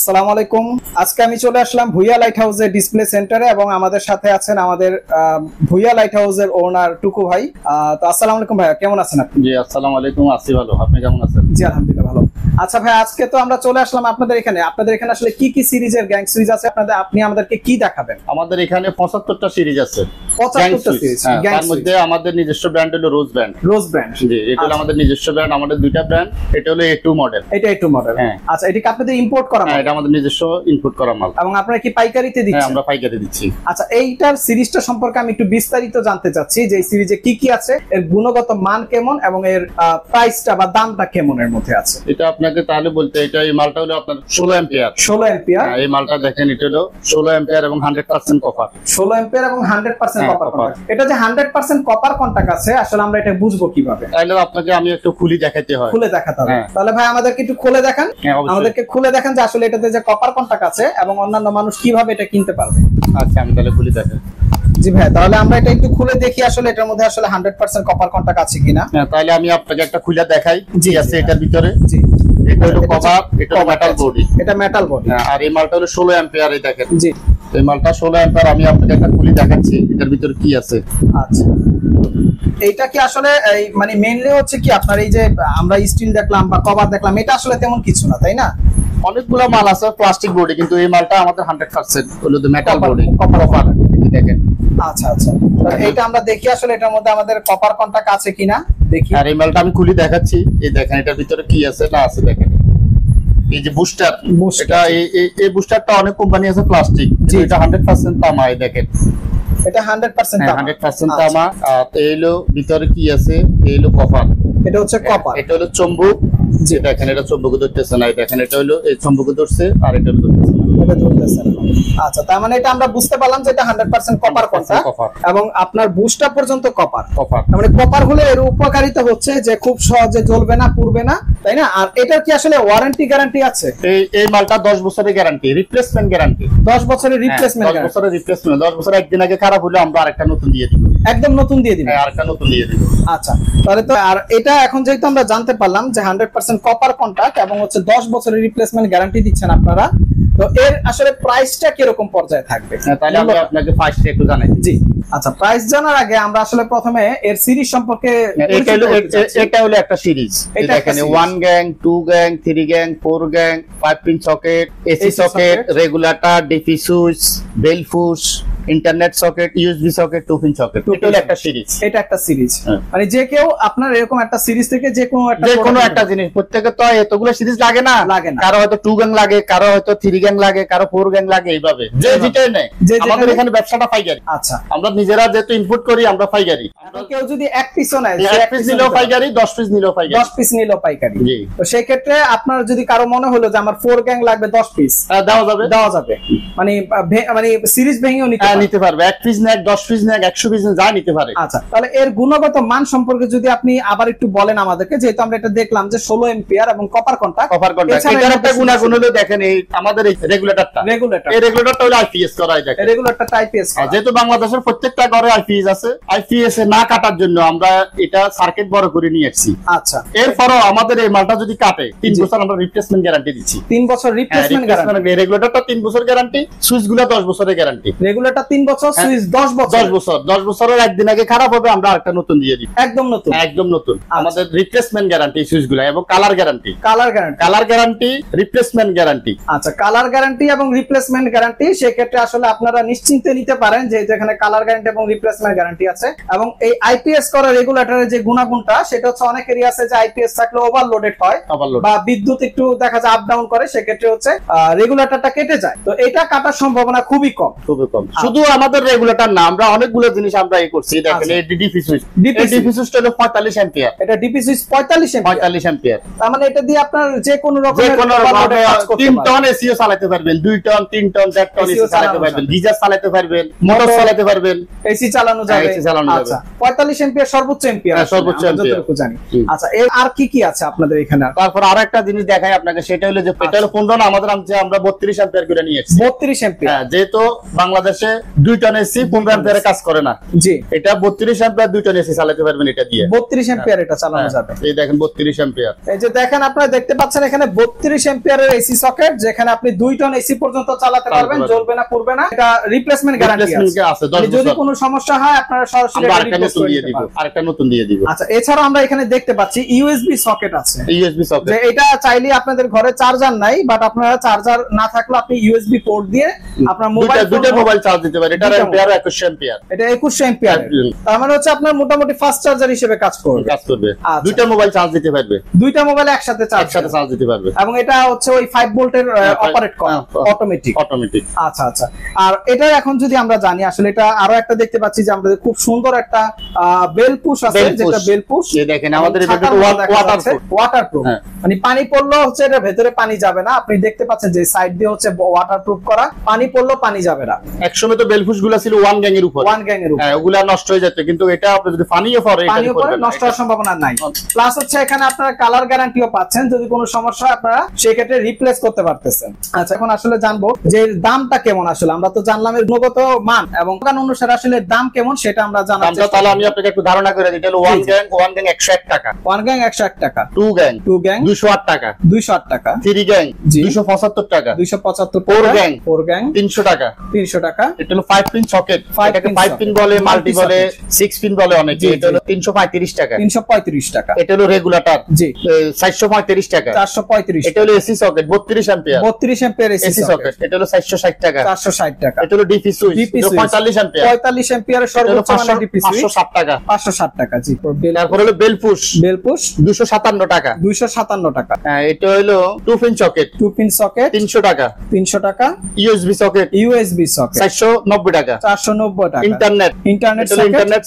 আসসালামু আলাইকুম। আজকে আমি চলে আসলাম ভূঁইয়া লাইট হাউসের ডিসপ্লে সেন্টারে এবং আমাদের সাথে আছেন আমাদের ভূঁইয়া লাইট হাউসের ওনার টুকু ভাই। তো আসসালামু আলাইকুম ভাই, কেমন আছেন আপনি? জি আসসালামু আলাইকুম, আছি ভালো। আপনি কেমন আছেন? জি আলহামদুলিল্লাহ ভালো। আচ্ছা ভাই, আজকে তো আমরা চলে আসলাম আপনাদের এখানে। আপনাদের এখানে আসলে কি কি সিরিজের গ্যাং সুইচ আছে আপনাদের? আপনি আমাদেরকে কি দেখাবেন? আমাদের এখানে ৭৫টা সিরিজ আছে। ৭৫টা সিরিজ, তার মধ্যে আমাদের নিজস্ব ব্র্যান্ড হলো রোজ ব্র্যান্ড। রোজ ব্র্যান্ড, জি এটা হলো আমাদের নিজস্ব ব্র্যান্ড। আমাদের দুইটা ব্র্যান্ড, এটা হলো A2 মডেল। এটা A2 মডেল, হ্যাঁ। আচ্ছা, এটা আপনাদের ইম্পোর্ট করা মাল? এটা আমাদের নিজস্ব ইম্পোর্ট করা মাল। এবং আপনারা কি পাইকারিতে দিচ্ছেন? হ্যাঁ, আমরা পাইকারি দিচ্ছি। আচ্ছা, এইটার সিরিজটা সম্পর্কে আমি একটু বিস্তারিত জানতে চাচ্ছি যে এই সিরিজে কি কি আছে, এর গুণগত মান কেমন এবং এর প্রাইসটা বা দামটা কেমন এর মধ্যে আছে। এটা আপনাকে তাহলে বলতে, এটা এই মালটা হলো আপনার 16 অ্যাম্পিয়ার। 16 অ্যাম্পিয়ার, এই মালটা দেখেন, এটা হলো 16 অ্যাম্পিয়ার এবং 100% কপার। 16 অ্যাম্পিয়ার এবং 100% কপার। এটা যে 100% কপার কন্টাক্ট আছে, আসলে আমরা এটা বুঝবো কিভাবে? তাহলে আপনাকে আমি একটু খুলে দেখাতে হয়। খুলে দেখাতে হবে। তাহলে ভাই আমাদেরকে একটু খুলে দেখান, আমাদেরকে খুলে দেখান যে আসলে এটাতে যে কপার কন্টাক্ট আছে এবং অন্যান্য মানুষ কিভাবে এটা কিনতে পারবে। আচ্ছা, আমি তাহলে খুলে দেখাই। জি ভাই, তাহলে আমরা এটা একটু খুলে দেখি আসলে এটার মধ্যে আসলে 100% কপার কন্টাক্ট আছে কিনা। হ্যাঁ, তাহলে আমি আপনাকে একটা খুলে দেখাই। জি আছে, এটার ভিতরে। জি, এটা হলো কভার, এটা মেটাল বডি। এটা মেটাল বডি, আর এই মালটা হলো 16 অ্যাম্পিয়ার। এই দেখেন, জি এই মালটা 16 অ্যাম্পিয়ার। আমি আপনাকে একটা খুলে দেখাচ্ছি এটার ভিতরে কি আছে। আচ্ছা, এইটা কি আসলে মানে মেইনলি হচ্ছে কি আপনার এই যে আমরা স্টিল দেখলাম বা কভার দেখলাম, এটা আসলে তেমন কিছু না, তাই না? অনেকগুলো মাল আছে প্লাস্টিক বডি, কিন্তু এই মালটা আমাদের 100% হলো মেটাল বডি, কপার কভার। দেখেন, আচ্ছা আচ্ছা, এইটা আমরা দেখি আসলে এটার মধ্যে আমাদের কপার কন্টাক্ট আছে কিনা দেখি। আর এই মালটা আমি খুলে দেখাচ্ছি, এই দেখেন এটার ভিতরে কি আছে না আছে। দেখেন এই যে বুস্টার, এটা এই বুস্টারটা অনেক কোম্পানি আছে প্লাস্টিক, এটা 100% তামা। এই দেখেন এটা 100% তামা। 100% তামা। আর এইলো ভিতরে কি আছে, এইলো কপার। এটা হচ্ছে কপার, এটা হলো চম্বুক। জি দেখেন, এটা চম্বুক ধরতেছে না। দেখেন এটা হলো এই চম্বুক ধরছে, আর এটা হলো ধরতেছে না। এটা ধরতেছে না। আচ্ছা, তার মানে এটা আমরা বুঝতে পারলাম যে এটা 100% কপার কন্টাক্ট এবং আপনার বুস্টা পর্যন্ত কপার। মানে কপার হলে এর উপকারিতা হচ্ছে যে খুব সহজে জ্বলবে না, পুড়বে না, তাই না? আর এটার কি আসলে ওয়ারেন্টি গ্যারান্টি আছে? এই মালটা 10 বছরের গ্যারান্টি, রিপ্লেসমেন্ট গ্যারান্টি। 10 বছরের রিপ্লেসমেন্ট গ্যারান্টি। 10 বছরের রিপ্লেসমেন্ট। 10 বছর একদিন আগে খারাপ হলো আমরা আরেকটা নতুন দিয়ে দিব। একদম নতুন দিয়ে দিব। হ্যাঁ, আরেকটা নতুন দিয়ে দিব। আচ্ছা, তাহলে তো আর এটা এখন যেহেতু আমরা জানতে পারলাম যে 100% কপার কন্টাক্ট এবং হচ্ছে 10 বছরের রিপ্লেসমেন্ট গ্যারান্টি দিচ্ছেন আপনারা, তো এর আসলে প্রাইসটা কি রকম পর্যায়ে থাকবে? তাহলে আমি আপনাকে ফার্স্ট একটু জানাই। জি আচ্ছা, প্রাইস জানার আগে আমরা আসলে প্রথমে এর সিরিজ সম্পর্কে। এটা হলো একটা সিরিজ, এটা এখানে 1 gang, 2 gang, 3 gang, 4 gang, 5 pin socket, AC socket, regulator, DP switch, bell push, internet socket, USB socket, 2 pin socket. এটা হলো একটা সিরিজ। এটা একটা সিরিজ, মানে যে কেউ আপনার এরকম একটা সিরিজ থেকে যে কোনো একটা জিনিস, প্রত্যেককে তো এতগুলো সিরিজ লাগে না। কারো হয়তো 2 গ্যাং লাগে, কারো হয়তো 3 গ্যাং লাগে, কারো 4 গ্যাং লাগে, এইভাবে যে যেটাই নেয়। আমাদের এখানে ব্যবসাটা পাইকারি। আচ্ছা, আমরা নিজেরা যেহেতু ইনপুট করি আমরা পাইকারি। কেউ যদি এক পিস নেয়, 1 পিস নিলেও পাইকারি, 10 পিস নিলেও পাইকারি। 10 পিস নিলেও পাইকারি। জি, তো সেই ক্ষেত্রে আপনার যদি কারো মনে হলো যে আমার 4 গ্যাং লাগবে 10 পিস, দেওয়া যাবে। মানে সিরিজ ভেঙেও নিতে পারবে। 1 পিস নেয়, 10 পিস নেয়, 100 পিস নেয়, যা নিতে পারে। আচ্ছা, তাহলে এর গুণগত মান সম্পর্কে যদি আপনি আবার একটু বলেন আমাদেরকে, যেহেতু আমরা এটা দেখলাম যে 16 অ্যাম্পিয়ার এবং কপার কন্টাক্ট। এর একটা গুণাগুণ হলো দেখেন, এই আমাদের এই রেগুলেটরটা হলো আইপিএস করা। এই দেখেন রেগুলেটরটা আইপিএস, যেহেতু বাংলাদেশের প্রত্যেকটা ঘরে আইপিএস আছে। আইপিএস এ না কাটার জন্য আমরা এটা সার্কিট বড় করে নিয়ে এসেছি। আচ্ছা, এরপরও আমাদের এই মালটা যদি কাটে 3 বছর আমরা রিপ্লেসমেন্ট গ্যারান্টি দিচ্ছি। 3 বছর রিপ্লেসমেন্ট গ্যারান্টি। রেগুলেটরটা 3 বছর গ্যারান্টি, সুইচগুলো 10 বছরের গ্যারান্টি। রেগুলেটর 3 বছর, সুইচ 10 বছর। 10 বছরের একদিন আগে খারাপ হবে আমরা আরেকটা নতুন দিয়ে দিই। একদম নতুন। আমাদের রিপ্লেসমেন্ট গ্যারান্টি সুইচগুলো এবং কালার গ্যারান্টি, রিপ্লেসমেন্ট গ্যারান্টি। আচ্ছা, কালার গ্যারান্টি এবং রিপ্লেসমেন্ট গ্যারান্টি, সেই ক্ষেত্রে আসলে আপনারা নিশ্চিন্তে নিতে পারেন যে এখানে কালার গ্যারান্টি এবং রিপ্লেসমেন্ট গ্যারান্টি আছে। এবং এই আইপিএস করা রেগুলেটরের যে গুণাগুণটা, সেটা হচ্ছে অনেকেরই আছে যে আইপিএস থাকলে ওভারলোডেড হয় বা বিদ্যুৎ একটু দেখা যায় আপ ডাউন করে, সেই ক্ষেত্রে হচ্ছে রেগুলেটরটা কেটে যায়। তো এটা কাটার সম্ভাবনা খুবই কম। শুধু আমাদের রেগুলেটর না, আমরা অনেকগুলো জিনিস আমরা এই করছি। দেখেন এই ডিপি সুইচটা হলো 45 অ্যাম্পিয়ার। এটা ডিপি সুইচ 45 অ্যাম্পিয়ার, তার মানে এটা দিয়ে আপনার যে কোনো রকমের 3 টন এসিও চালাতে পারবেন, 2 টন 3 টন 4 টন এসি চালাতে পারবেন, গিজার চালাতে পারবেন, মোটর চালাতে পারবেন, এসি চালানো যাবে। আচ্ছা, 45 অ্যাম্পিয়ার সর্বোচ্চ জানি। আচ্ছা, এর আর কি আছে আপনাদের এখানে? তারপর আরেকটা জিনিস দেখাই আপনাকে, সেটা হলো যে পেট্রোল 15 না, আমাদের আমরা 32 অ্যাম্পিয়ার করে নিয়েছি। 32 অ্যাম্পিয়ার, যেহেতু বাংলাদেশে 2 টন এসি 15 অ্যাম্পিয়ারে কাজ করে না। জি, এটা 32 অ্যাম্পিয়ার 2 টন এসি চালাতে পারবেন এটা দিয়ে। 32 অ্যাম্পিয়ার এটা চালানো যাবে। এই দেখেন 32 অ্যাম্পিয়ার, এই যে দেখেন আপনারা দেখতে পাচ্ছেন এখানে 32 অ্যাম্পিয়ারের এসি সকেট, যেখানে আপনি 2 টন এসি পর্যন্ত চালাতে পারবেন, জ্বলবে না পুড়বে না। এটা রিপ্লেসমেন্ট গ্যারান্টি আছে 10 বছর। যদি কোনো সমস্যা হয় আপনারা সরাসরি আরেকটা নতুন দিয়ে দিব। আচ্ছা, এছাড়া আমরা এখানে দেখতে পাচ্ছি ইউএসবি সকেট আছে। ইউএসবি সকেট এটা চাইলে আপনাদের ঘরে চার্জার নাই, বাট আপনারা চার্জার না থাকলে আপনি ইউএসবি পোর্ট দিয়ে আপনার মোবাইল মোবাইল চার্জ দিতে পারেন। এটা 21 অ্যাম্পিয়ার, এটা 21 অ্যাম্পিয়ার, তার মানে হচ্ছে আপনার মোটামুটি ফাস্ট চার্জার হিসেবে কাজ করবে। দুইটা মোবাইল চার্জ দিতে পারবে, দুইটা মোবাইল একসাথে চার্জ দিতে পারবে। এবং এটা হচ্ছে ওই 5 ভোল্টের অপারেট করে, অটোমেটিক। আচ্ছা আচ্ছা, আর এটা এখন যদি আমরা জানি আসলে এটা আরো একটা দেখতে পাচ্ছি যে আমাদের খুব সুন্দর একটা বেল পুশ আছে, যেটা বেল পুশ এই দেখেন আমাদের এটা ওয়াটারপ্রুফ, মানে পানি পড়লো হচ্ছে এটা ভেতরে পানি যাবে না। আপনি দেখতে পাচ্ছেন যে সাইড দিয়ে হচ্ছে ওয়াটারপ্রুফ করা, পানি পড়লো পানি যাবে না। একসময় তো বেল পুশগুলো ছিল ওয়ান গ্যাং এর উপর, হ্যাঁ, ওগুলা নষ্ট হয়ে যেত, কিন্তু এটা আপনি যদি পানিও পড়ে এটা নষ্ট হওয়ার সম্ভাবনা নাই। প্লাস হচ্ছে এখানে আপনারা কালার গ্যারান্টিও পাচ্ছেন, যদি কোনো সমস্যা হয় আপনারা সেই ক্ষেত্রে রিপ্লেস করতে পারতেছেন। আচ্ছা, এখন আসলে জানবো যে দামটা কেমন। আসলে আমরা তো জানলাম এর গুণগত মান এবং অনুসারে আসলে দাম কেমন সেটা আমরা জানতে চাই। তাহলে আমি আপনাকে একটু ধারণা করে দিই, তাহলে ওয়ান গ্যাং 101 টাকা, ওয়ান গ্যাং 101 টাকা, টু গ্যাং 208 টাকা, 208 টাকা, থ্রি গ্যাং 275 টাকা, 275, ফোর গ্যাং 300 টাকা। এটা হলো 5 পিন সকেট, এটাকে 5 পিন বলে, মাল্টি বলে, 6 পিন বলে অনেকে। এটা হলো 335 টাকা। এটা হলো রেগুলেটর, জি, 435 টাকা, 435। এটা হলো AC socket 32 ampere AC socket, এটা হলো 460 টাকা, 460 টাকা। এটা হলো ডিপি সুইচ 45 অ্যাম্পিয়ার, সর্বোচ্চ মানে ডিপি সুইচ 507 টাকা, 507 টাকা, জি। তারপরে হলো বেলপুশ 257 টাকা, 257 টাকা। এটা হলো 2 পিন সকেট 300 টাকা। USB socket 490 টাকা, 490 টাকা। ইন্টারনেট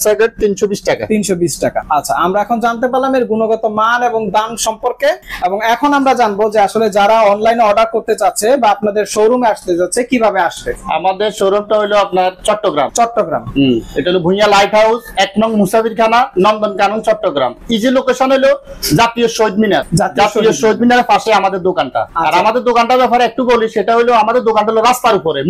সকেট 320 টাকা, 320 টাকা। আচ্ছা, আমরা এখন জানতে পারলাম এর গুণগত মান এবং দাম সম্পর্কে। এবং এখন আমরা জানবো যে আসলে যারা অনলাইনে অর্ডার করতে চাচ্ছে বা আপনাদের শোরুমে আসতে যাচ্ছে কিভাবে আসবে। আমাদের শোরুমটা হলো আপনার চট্টগ্রাম, এটা হলো ভূঁইয়া লাইট হাউস 1 নং মুসাফির খানা, নন্দনকানন, চট্টগ্রাম। ইজি লোকেশন হলো জাতীয় শহীদ মিনারের পাশে আমাদের দোকানটা। আর আমাদের দোকানটার ব্যাপারে একটু বলি, সেটা হলো আমাদের দোকানটা হলো রাস্তার উপরে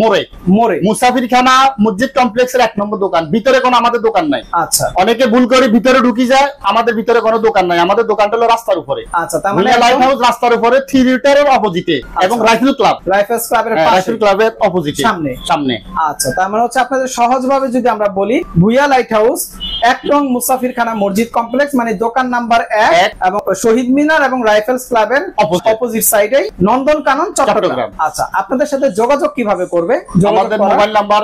মোড়ে, মুসাফির খানা মসজিদ কমপ্লেক্সের 1 নম্বর দোকান। ভিতরে কোনো আমাদের দোকান নাই। আচ্ছা, অনেকে ভুল করে ভিতরে ঢুকি যায়, আমাদের ভিতরে কোনো দোকান নাই, আমাদের দোকানটা হলো রাস্তার উপরে। আচ্ছা, তার মানে লাইট হাউস রাস্তার উপরে, থিয়েটারের অপোজিটে, এবং রাইফেল ক্লাবের অপোজিটে, সামনে। আচ্ছা, তার মানে হচ্ছে আপনাদের সহজভাবে যদি আমরা বলি, ভূঁইয়া লাইট হাউস 1 নং মুসাফির খানা মসজিদ কমপ্লেক্স, মানে দোকান নাম্বার 1, এবং শহীদ মিনার এবং রাইফেল ক্লাবের অপোজিট সাইডে, নন্দনকানন, চট্টগ্রাম। আচ্ছা, আপনাদের সাথে যোগাযোগ কিভাবে করবে? আমাদের মোবাইল নাম্বার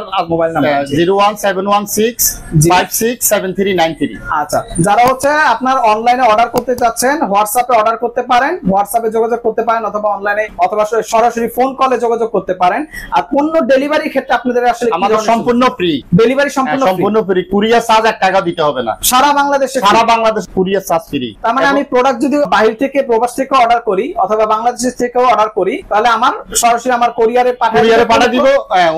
01716567393। আচ্ছা, যারা হচ্ছে আপনার অনলাইনে অর্ডার করতে চাচ্ছেন হোয়াটসঅ্যাপে অর্ডার করতে পারেন, হোয়াটসঅ্যাপে যোগাযোগ করতে পারেন, অথবা অনলাইনে, অথবা সরাসরি ফোন কলে যোগাযোগ করতে পারেন। আর পণ্য ডেলিভারির ক্ষেত্রে আপনাদের আসলে আমাদের সম্পূর্ণ ফ্রি ডেলিভারি, সম্পূর্ণ ফ্রি। কুরিয়ার চার্জ 1 টাকা দিতে হবে না, সারা বাংলাদেশ কুরিয়ার চার্জ ফ্রি। তার মানে আমি প্রোডাক্ট যদি বাইরে থেকে, প্রবাস থেকে অর্ডার করি, অথবা বাংলাদেশ থেকেও অর্ডার করি, তাহলে আমার সরাসরি আমার কুরিয়ারে পাঠা দিব।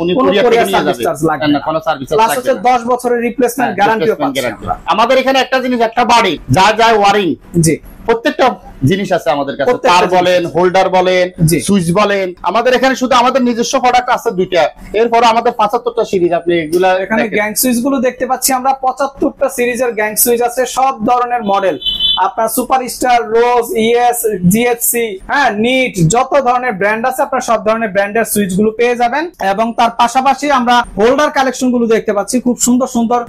উনি কুরিয়ার সার্ভিস চার্জ লাগে না, কোনো সার্ভিস চার্জ লাগে না। 10 বছরের রিপ্লেসমেন্ট গ্যারান্টিও পাচ্ছেন। আমাদের এখানে একটা জিনিস, একটা বাড়ি যায় ওয়ারিং, জি, প্রত্যেকটা জিনিস আছে আমাদের কাছে, তার বলেন, হোল্ডার বলেন, সুইচ বলেন। আমাদের এখানে শুধু আমাদের নিজস্ব প্রোডাক্ট আছে 2টা, এরপর আমাদের 75টা সিরিজ। আপনি এগুলা এখানে গ্যাং সুইচ গুলো দেখতে পাচ্ছি আমরা, 75টা সিরিজের গ্যাং সুইচ আছে, সব ধরনের মডেল। আপনার সুপারস্টার, রোজ, ইএস, জিএসসি, হ্যাঁ, নিট, যত ধরনের ব্র্যান্ড আছে আপনার সব ধরনের ব্র্যান্ডের সুইচ গুলো পেয়ে যাবেন। এবং তার পাশাপাশি আমরা হোল্ডার কালেকশন গুলো দেখতে পাচ্ছি, খুব সুন্দর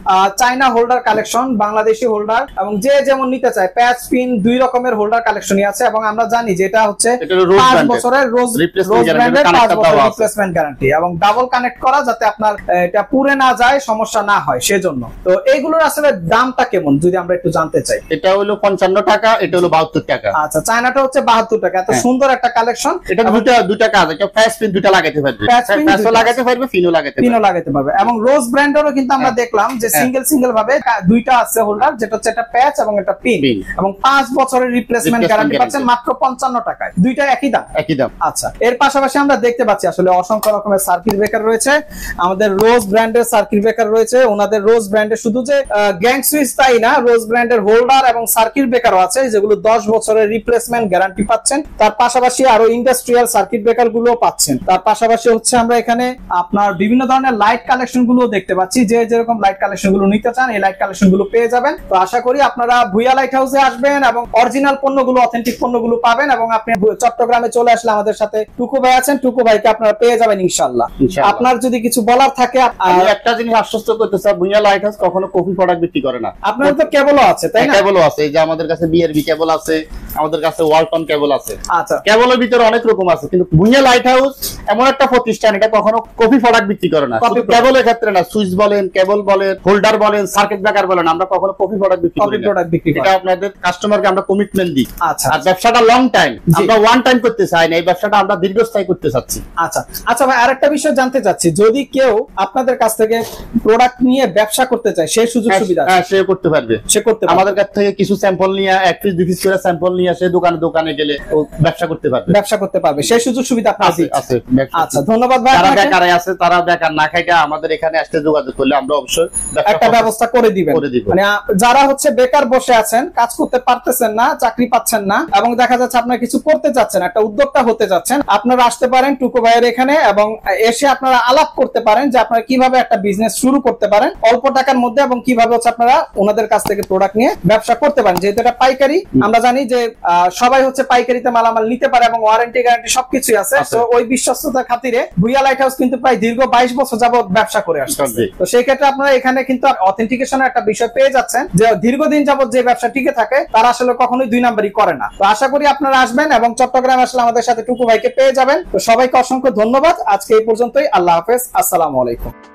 China holder collection, Bangladeshi holder, এবং যে যেমন নিতে চায় প্যাচ পিন 2 রকমের হোল্ডার কালেকশনই আছে। এবং আমরা জানি যেটা হচ্ছে 5 বছরের রোজ ব্র্যান্ডের 5 বছরের রিপ্লেসমেন্ট গ্যারান্টি, এবং ডাবল কানেক্ট করা, যাতে আপনার এটা পুড়ে না যায়, সমস্যা না হয়, সেজন্য। তো এইগুলোর আসলে দামটা কেমন যদি আমরা একটু জানতে চাই? এটা হলো 55 টাকা, এটা হলো 72 টাকা। আচ্ছা, চায়নাটা হচ্ছে 72 টাকা। এত সুন্দর একটা কালেকশন, এটা দুইটা কাজ, একটা ফ্যাস পিন 2টা লাগাতে পারবে, ফ্যাসও লাগাতে পারবে, পিনও লাগাতে পারবে। এবং রোজ ব্র্যান্ডেরও কিন্তু আমরা দেখলাম যে সিঙ্গেল ভাবে 2টা আছে হোল্ডার, যেটা হচ্ছে একটা প্যাচ এবং একটা পিন, এবং 5 বছরের রিপ্লেসমেন্ট গ্যারান্টি পাচ্ছেন মাত্র 55 টাকায়, 2টা একই দাম। আচ্ছা, এর পাশাপাশি আমরা দেখতে পাচ্ছি আসলে অসংখ্য রকমের সার্কিট ব্রেকার রয়েছে। আমাদের রোজ ব্র্যান্ডের সার্কিট ব্রেকার রয়েছে, ওনাদের রোজ ব্র্যান্ডে শুধু যে গ্যাং সুইচ তাই না, রোজ ব্র্যান্ডের হোল্ডার এবং সার্কিট সার্কিট ব্রেকারও আছে যেগুলো 10 বছরের রিপ্লেসমেন্ট গ্যারান্টি পাচ্ছেন। তার পাশাপাশি আরো ইন্ডাস্ট্রিয়াল সার্কিট ব্রেকার গুলো পাচ্ছেন। তার পাশাপাশি হচ্ছে আমরা এখানে আপনার বিভিন্ন ধরনের লাইট কালেকশন গুলো দেখতে পাচ্ছি, যে যেরকম লাইট কালেকশন গুলো নিতে চান এই লাইট কালেকশন গুলো পেয়ে যাবেন। তো আশা করি আপনারা ভূঁইয়া লাইট হাউসে আসবেন এবং অরিজিনাল পণ্যগুলো, অথেন্টিক পণ্যগুলো পাবেন। এবং আপনি চট্টগ্রামে চলে আসলে আমাদের সাথে টুকু ভাই আছেন, টুকু ভাইকে আপনারা পেয়ে যাবেন ইনশাআল্লাহ। আপনার যদি কিছু বলার থাকে। আমি একটা জিনিস আশ্বস্ত করতে চাই, ভূঁইয়া লাইট হাউস কখনো কপি প্রোডাক্ট বিক্রি করে না। আপনার তো কেবলও আছে, তাই না? কেবলও আছে, এই যে আমাদের কাছে বিআরবি কেবল আছে, আমাদের কাছে ওয়ালটন কেবল আছে। আচ্ছা, কেবলের ভিতরে অনেক রকম আছে, কিন্তু ভূঁইয়া লাইট হাউস এমন একটা প্রতিষ্ঠান এটা কখনো কপি প্রোডাক্ট বিক্রি করে না। কেবলের ক্ষেত্রে না, সুইচ বলেন, কেবল বলেন, হোল্ডার বলেন, সার্কিট ব্রেকার বলেন, আমরা কখনো কপি প্রোডাক্ট বিক্রি করি না। এটা আপনাদের কাস্টমারকে আমরা কমিটমেন্ট দিই। আচ্ছা, আর ব্যবসাটা লং টাইম, আমরা ওয়ান টাইম করতে চাই না, এই ব্যবসাটা আমরা দীর্ঘস্থায়ী করতে চাচ্ছি। আচ্ছা আচ্ছা ভাই, আরেকটা বিষয় জানতে চাচ্ছি, যদি কেউ আপনাদের কাছ থেকে প্রোডাক্ট নিয়ে ব্যবসা করতে চায় সেই সুযোগ সুবিধা আছে? হ্যাঁ, সে করতে পারবে, সে করতে পারবে। আমাদের কাছ থেকে কিছু স্যাম্পল নিয়ে, এক পিস দুই পিস করে স্যাম্পল নিয়ে সে দোকানে দোকানে গেলে ও ব্যবসা করতে পারবে, ব্যবসা করতে পারবে, সেই সুযোগ সুবিধা আছে। আচ্ছা, ধন্যবাদ ভাই। যারা বেকার আছে, তারা বেকার না খাইটা আমাদের এখানে আসতে যোগাযোগ করলে আমরা অবশ্যই একটা ব্যবস্থা করে দিবেন। মানে যারা হচ্ছে বেকার বসে আছেন, কাজ করতে পারতেছেন না, চাকরি পাচ্ছেন না, এবং দেখা যাচ্ছে আপনারা কিছু করতে চাচ্ছেন, একটা উদ্যোক্তা হতে যাচ্ছেন, আপনারা আসতে পারেন টুকু ভাইয়ের এখানে। এবং এসে আপনারা আলাপ করতে পারেন যে আপনারা কিভাবে একটা বিজনেস শুরু করতে পারেন অল্প টাকার মধ্যে, এবং কিভাবে হচ্ছে আপনারা ওনাদের কাছ থেকে প্রোডাক্ট নিয়ে ব্যবসা করতে পারেন। যেহেতু এটা পাইকারি, আমরা জানি যে সবাই হচ্ছে পাইকারিতে মালামাল নিতে পারে এবং ওয়ারেন্টি গ্যারান্টি সবকিছুই আছে। তো ওই বিশ্বস্ততার খাতিরে ভূঁইয়া লাইট হাউস কিন্তু প্রায় দীর্ঘ 22 বছর যাবত ব্যবসা করে আসছে। তো সেই ক্ষেত্রে আপনারা এখানে কিন্তু অথেন্টিকেশনের একটা বিষয় পেয়ে যাচ্ছেন, যে দীর্ঘদিন যাবত যে ব্যবসা টিকে থাকে তারা আসলে কখনোই দুই নাম্বারই করে না। তো আশা করি আপনারা আসবেন এবং চট্টগ্রাম আসলে আমাদের সাথে টুকু ভাইকে পেয়ে যাবেন। তো সবাইকে অসংখ্য ধন্যবাদ, আজকে এই পর্যন্তই। আল্লাহ হাফেজ, আসসালামু আলাইকুম।